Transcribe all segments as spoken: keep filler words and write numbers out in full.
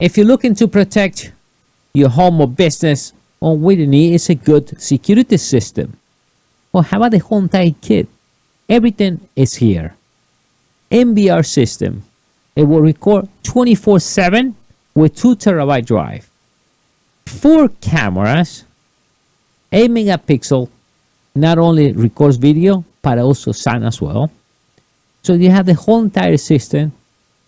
If you're looking to protect your home or business, all we need is a good security system. Or how about the Hontai kit? Everything is here. N V R system. It will record twenty-four seven with two terabyte drive. Four cameras, eight megapixel, not only records video, but also sound as well. So you have the whole entire system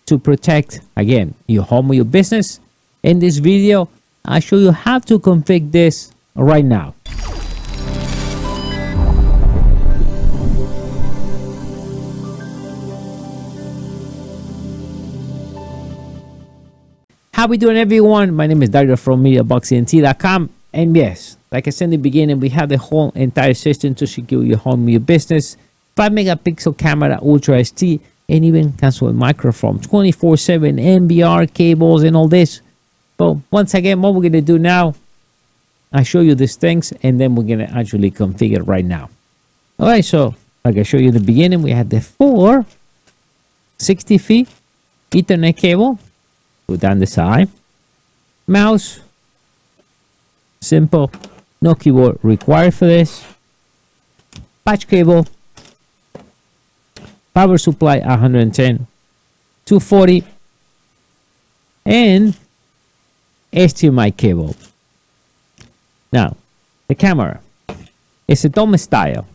to protect, again, your home or your business. In this video, I show you how to configure this right now. How we doing, everyone? My name is Dario from Media Box E N T dot com, and yes, like I said in the beginning, we have the whole entire system to secure your home, your business. Five megapixel camera, Ultra S D, and even comes with microphone, twenty-four seven N V R cables and all this. But once again, what we're gonna do now, I show you these things, and then we're gonna actually configure right now. All right, so like I showed you in the beginning, we had the four sixty feet Ethernet cable. Go down the side, mouse, simple, no keyboard required for this, patch cable, power supply one ten, two forty, and H D M I cable. Now, the camera is a dome style,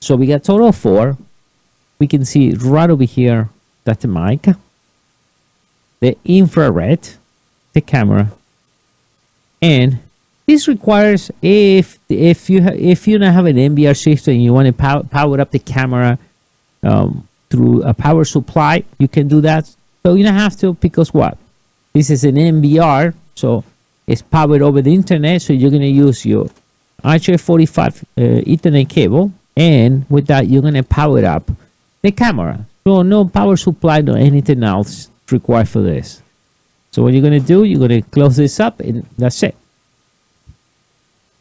so we got total of four. We can see right over here that's the mic, the infrared, the camera, and this requires, if if you if you don't have an N V R system and you want to power, power up the camera um, through a power supply, you can do that. So you don't have to, because what, this is an N V R, so it's powered over the internet. So you're gonna use your R J forty-five uh, Ethernet cable, and with that you're gonna power up the camera. So no power supply, no anything else required for this. So what you're going to do, you're going to close this up, and that's it.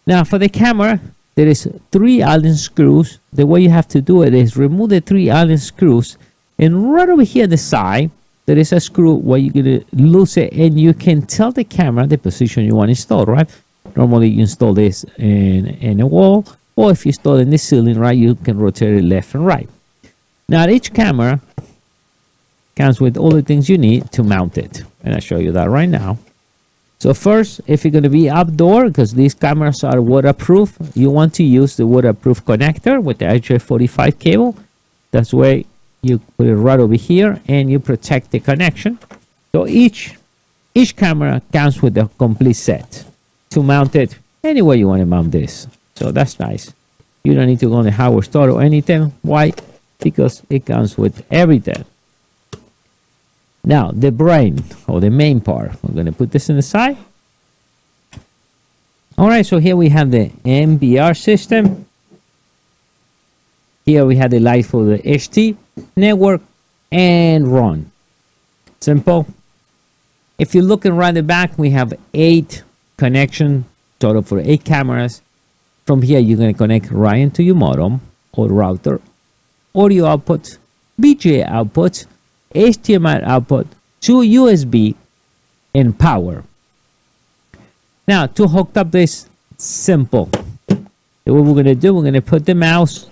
Now for the camera, there is three Allen screws. The way you have to do it is remove the three Allen screws, and right over here on the side there is a screw where you're going to lose it, and you can tell the camera the position you want installed, right? Normally you install this in, in a wall, or if you install it in the ceiling, right, you can rotate it left and right. Now each camera comes with all the things you need to mount it, and I'll show you that right now. So first, if you're going to be outdoor, because these cameras are waterproof, you want to use the waterproof connector with the R J forty-five cable. That's where you put it right over here, and you protect the connection. So each each camera comes with a complete set to mount it anywhere you want to mount this. So that's nice. You don't need to go to the hardware store or anything. Why? Because it comes with everything. Now, the brain, or the main part, I'm going to put this in the side. All right, so here we have the N V R system. Here we have the light for the H T, network, and run. Simple. If you're looking right the back, we have eight connection, total for eight cameras. From here, you're going to connect right into your modem or router, audio output, V G A output, H D M I output, two U S B, and power. Now to hook up this, simple. And what we're going to do, we're going to put the mouse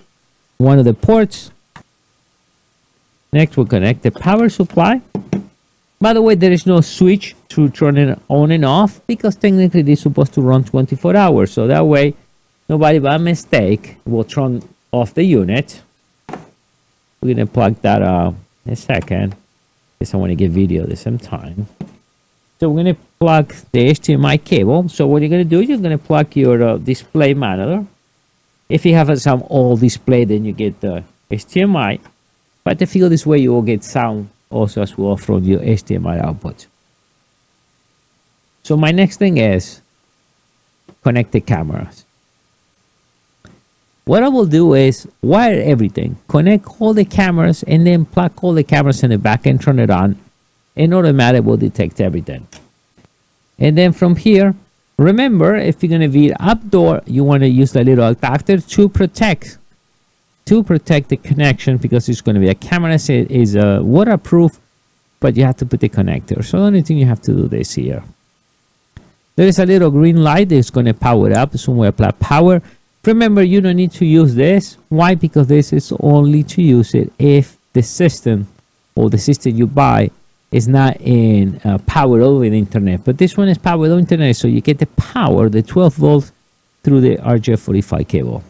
one of the ports. Next, we'll connect the power supply. By the way, there is no switch to turn it on and off, because technically this is supposed to run twenty-four hours, so that way nobody by mistake will turn off the unit. We're going to plug that out a second, because I want to get video at the same time. So we're going to plug the H D M I cable. So what you're going to do, you're going to plug your uh, display monitor. If you have uh, some old display, then you get the uh, H D M I, but if you go this way, you will get sound also as well from your H D M I output. So my next thing is connect the cameras. What I will do is wire everything, connect all the cameras, and then plug all the cameras in the back and turn it on, and automatically will detect everything. And then from here, remember, if you're going to be outdoor, you want to use the little adapter to protect to protect the connection, because it's going to be a camera, it is a waterproof, but you have to put the connector. So the only thing you have to do is here. There is a little green light that's going to power up. So we apply power. Remember, you don't need to use this. Why? Because this is only to use it if the system or the system you buy is not in uh, power over the internet. But this one is powered over internet, so you get the power, the twelve volts, through the R J forty-five cable.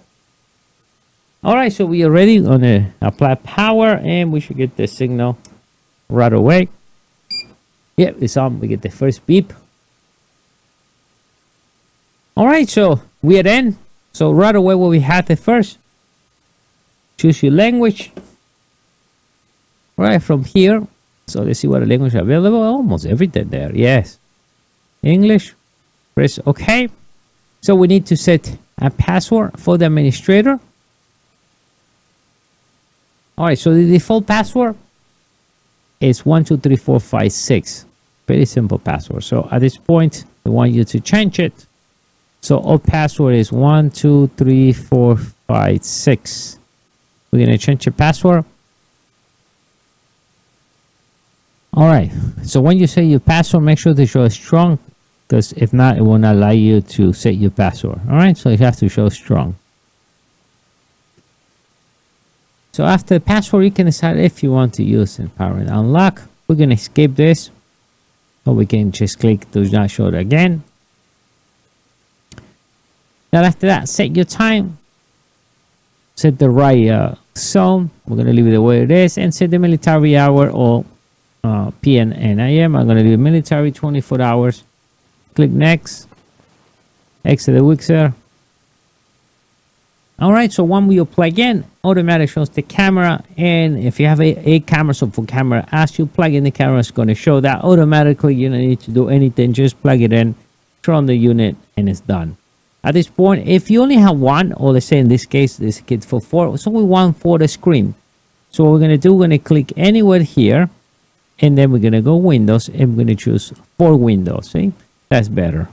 All right, so we are ready. On the apply power, and we should get the signal right away. Yep, it's on. We get the first beep. All right, so we are in. So right away, what we had at first, choose your language. Right from here. So let's see what the language is available. Almost everything there. Yes, English. Press OK. So we need to set a password for the administrator. All right. So the default password is one two three four five six. Very simple password. So at this point, we want you to change it. So our password is one two three four five six. We're gonna change the password. All right, so when you say your password, make sure to show strong, because if not, it will not allow you to set your password. All right, so you have to show strong. So after the password, you can decide if you want to use it. Power and unlock. We're going to skip this, or we can just click do not show it again. Now after that, set your time, set the right uh, zone. We're going to leave it the way it is, and set the military hour or Uh, P M and A M. I'm going to do military twenty-four hours. Click next. Exit the Wixer. All right. So when we plug in, automatically shows the camera. And if you have a, a camera, so for camera, as you plug in the camera, it's going to show that automatically. You don't need to do anything. Just plug it in, turn the unit, and it's done. At this point, if you only have one, or let's say in this case, this kid's for four, so we want for the screen. So what we're going to do, we're going to click anywhere here. And then we're going to go Windows, and we're going to choose four windows. See, that's better.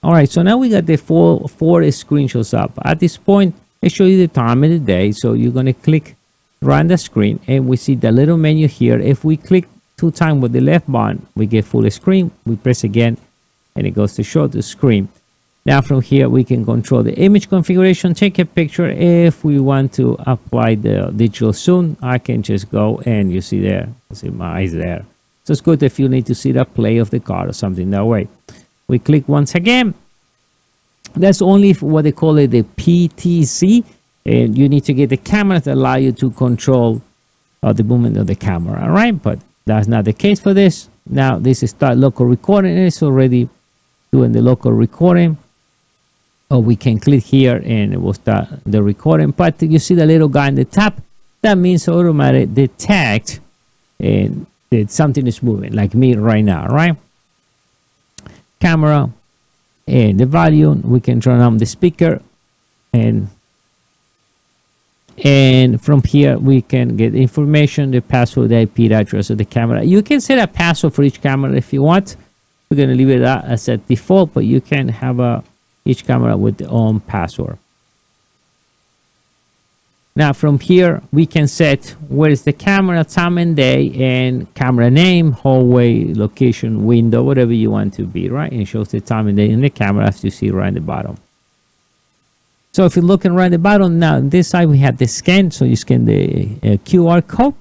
All right, so now we got the four, four screenshots up. At this point, it shows you the time of the day. So you're going to click run the screen, and we see the little menu here. If we click two times with the left button, we get full screen. We press again, and it goes to show the screen. Now from here, we can control the image configuration, take a picture. If we want to apply the digital zoom, I can just go and you see there, you see my eyes there. So it's good if you need to see the play of the card or something that way. We click once again. That's only what they call it, the P T C. And you need to get the camera to allow you to control uh, the movement of the camera, all right? But that's not the case for this. Now this is start local recording, and it's already doing the local recording. Or we can click here and it will start the recording. But you see the little guy in the top, that means automatic detect and that something is moving, like me right now, right? Camera and the volume. We can turn on the speaker, and and from here we can get information, the password, the I P address of the camera. You can set a password for each camera if you want. We're gonna leave it as a default, but you can have a each camera with their own password. Now from here, we can set where is the camera, time and day, and camera name, hallway, location, window, whatever you want to be, right? And it shows the time and day in the camera, as you see right at the bottom. So if you're looking right at the bottom, now on this side, we have the scan. So you scan the uh, Q R code.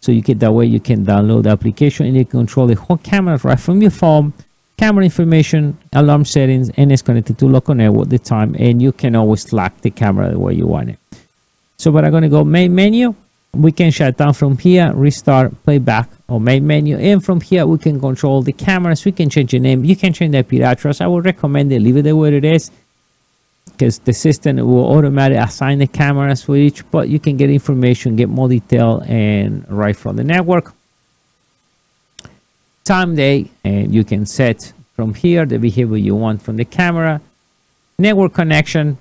So you get that way, you can download the application and you control the whole camera right from your phone. Camera information, alarm settings, and it's connected to local network at the time, and you can always lock the camera the way you want it. So but I'm going to go main menu. We can shut down from here, restart, playback, or main menu. And from here, we can control the cameras. We can change the name. You can change the I P address. I would recommend it, leave it the way it is, because the system will automatically assign the cameras for each, but you can get information, get more detail, and right from the network. Time, day, and you can set from here the behavior you want from the camera. Network connection.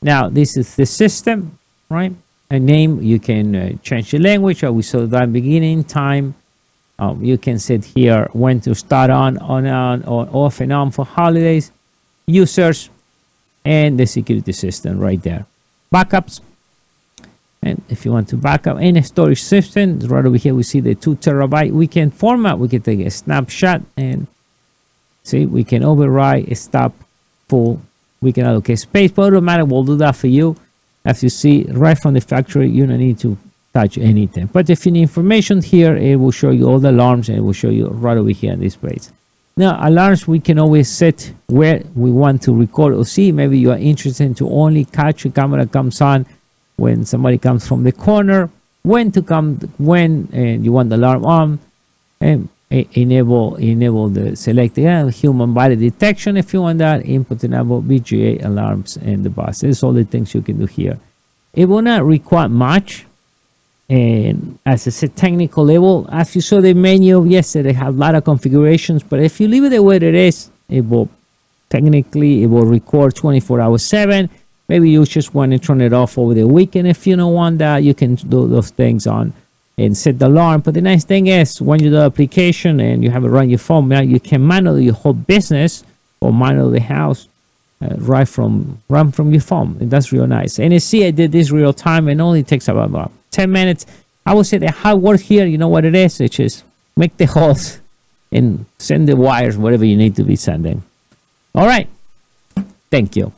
Now this is the system, right? A name, you can uh, change the language, or we saw that beginning time. Um, you can set here when to start on, on, on, or off and on for holidays, users, and the security system right there. Backups. And if if you want to backup. And a storage system, right over here we see the two terabyte. We can format, we can take a snapshot, and see, we can override, stop, full, we can allocate space, but automatic will do that for you. As you see, right from the factory, you don't need to touch anything. But if you need information here, it will show you all the alarms, and it will show you right over here on this page. Now, alarms, we can always set where we want to record or see. Maybe you are interested to only catch a camera comes on when somebody comes from the corner, when to come, when and you want the alarm on, and enable enable the select yeah, human body detection if you want that, input enable, V G A alarms, and the bus. There's all the things you can do here. It will not require much. And as I said, technical level, as you saw the menu, yes, they have a lot of configurations, but if you leave it the way it is, it will technically, it will record twenty-four hours seven. Maybe you just want to turn it off over the weekend. If you don't want that, you can do those things on and set the alarm. But the nice thing is, when you do the application and you have it run your phone, now you can manually your whole business or manually the house uh, right from run from your phone. And that's real nice. And you see, I did this real time and only takes about about ten minutes. I would say the hard work here, you know what it is, it's just make the holes and send the wires, whatever you need to be sending. All right, thank you.